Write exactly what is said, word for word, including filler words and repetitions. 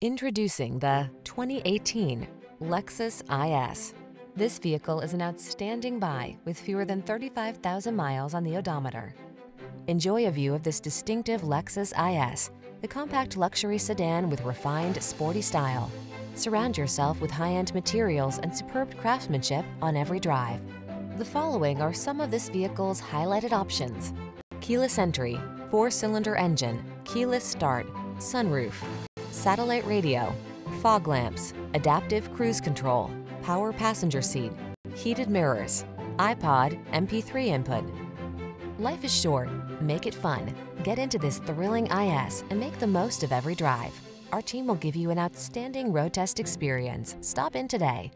Introducing the twenty eighteen Lexus I S. This vehicle is an outstanding buy with fewer than thirty-five thousand miles on the odometer. Enjoy a view of this distinctive Lexus I S, the compact luxury sedan with refined, sporty style. Surround yourself with high-end materials and superb craftsmanship on every drive. The following are some of this vehicle's highlighted options: keyless entry, four-cylinder engine, keyless start, sunroof, satellite radio, fog lamps, adaptive cruise control, power passenger seat, heated mirrors, iPod, M P three input. Life is short, make it fun. Get into this thrilling I S and make the most of every drive. Our team will give you an outstanding road test experience. Stop in today.